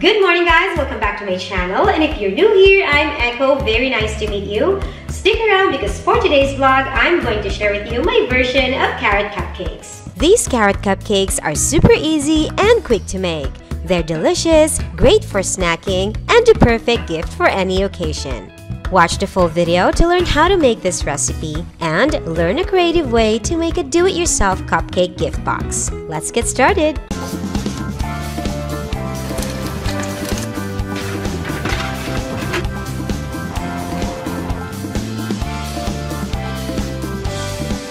Good morning guys, welcome back to my channel, and if you're new here, I'm Echo. Very nice to meet you. Stick around because for today's vlog, I'm going to share with you my version of carrot cupcakes. These carrot cupcakes are super easy and quick to make. They're delicious, great for snacking, and a perfect gift for any occasion. Watch the full video to learn how to make this recipe and learn a creative way to make a do-it-yourself cupcake gift box. Let's get started!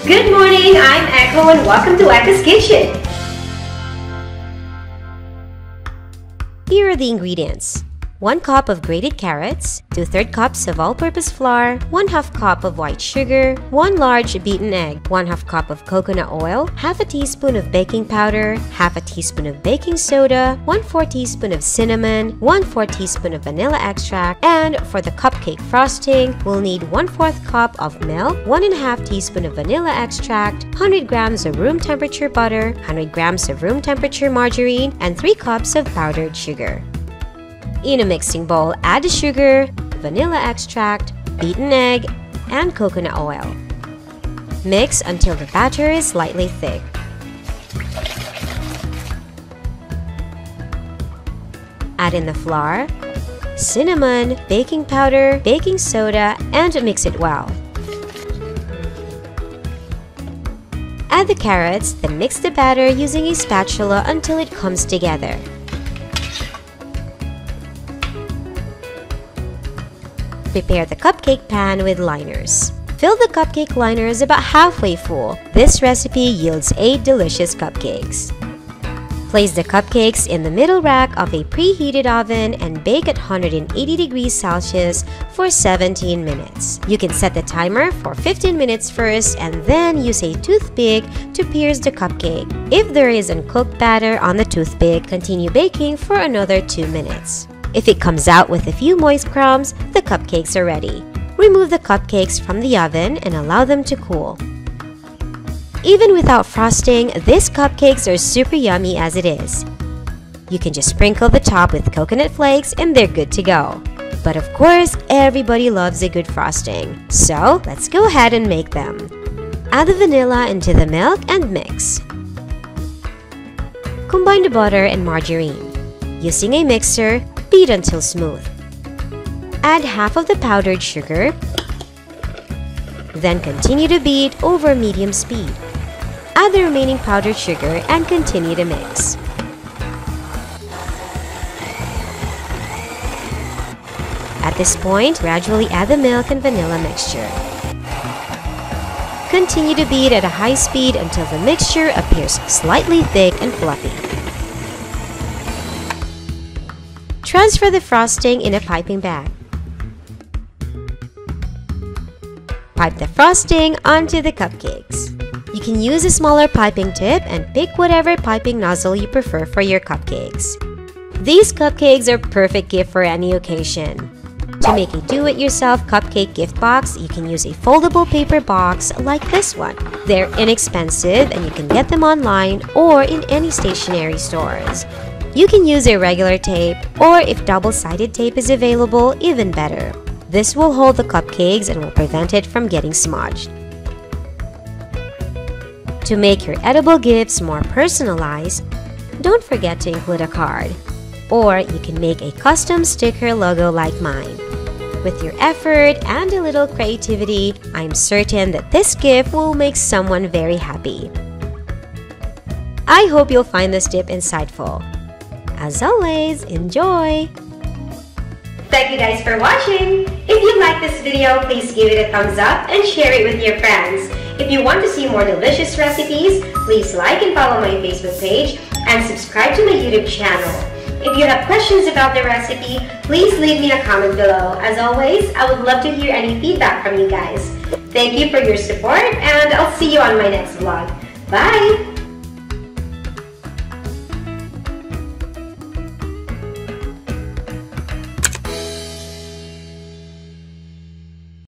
Good morning, I'm Echo and welcome to Echo's Kitchen! Here are the ingredients. 1 cup of grated carrots, 2/3 cups of all-purpose flour, 1/2 cup of white sugar, 1 large beaten egg, 1/2 cup of coconut oil, 1/2 teaspoon of baking powder, 1/2 teaspoon of baking soda, 1/4 teaspoon of cinnamon, 1/4 teaspoon of vanilla extract, and for the cupcake frosting, we'll need 1/4 cup of milk, 1 1/2 teaspoon of vanilla extract, 100 grams of room temperature butter, 100 grams of room temperature margarine, and 3 cups of powdered sugar. In a mixing bowl, add the sugar, vanilla extract, beaten egg, and coconut oil. Mix until the batter is slightly thick. Add in the flour, cinnamon, baking powder, baking soda, and mix it well. Add the carrots, then mix the batter using a spatula until it comes together. Prepare the cupcake pan with liners. Fill the cupcake liners about halfway full. This recipe yields 8 delicious cupcakes. Place the cupcakes in the middle rack of a preheated oven and bake at 180 degrees Celsius for 17 minutes. You can set the timer for 15 minutes first and then use a toothpick to pierce the cupcake. If there is uncooked batter on the toothpick, continue baking for another 2 minutes. If it comes out with a few moist crumbs, the cupcakes are ready. Remove the cupcakes from the oven and allow them to cool. Even without frosting, these cupcakes are super yummy as it is. You can just sprinkle the top with coconut flakes and they're good to go. But of course, everybody loves a good frosting. So let's go ahead and make them. Add the vanilla into the milk and mix. Combine the butter and margarine. Using a mixer, beat until smooth. Add half of the powdered sugar, then continue to beat over medium speed. Add the remaining powdered sugar and continue to mix. At this point, gradually add the milk and vanilla mixture. Continue to beat at a high speed until the mixture appears slightly thick and fluffy. Transfer the frosting in a piping bag. Pipe the frosting onto the cupcakes. You can use a smaller piping tip and pick whatever piping nozzle you prefer for your cupcakes. These cupcakes are a perfect gift for any occasion. To make a do-it-yourself cupcake gift box, you can use a foldable paper box like this one. They're inexpensive and you can get them online or in any stationery stores. You can use a regular tape, or if double-sided tape is available, even better. This will hold the cupcakes and will prevent it from getting smudged. To make your edible gifts more personalized, don't forget to include a card. Or you can make a custom sticker logo like mine. With your effort and a little creativity, I'm certain that this gift will make someone very happy. I hope you'll find this tip insightful. As always, enjoy! Thank you guys for watching! If you like this video, please give it a thumbs up and share it with your friends. If you want to see more delicious recipes, please like and follow my Facebook page and subscribe to my YouTube channel. If you have questions about the recipe, please leave me a comment below. As always, I would love to hear any feedback from you guys. Thank you for your support and I'll see you on my next vlog. Bye!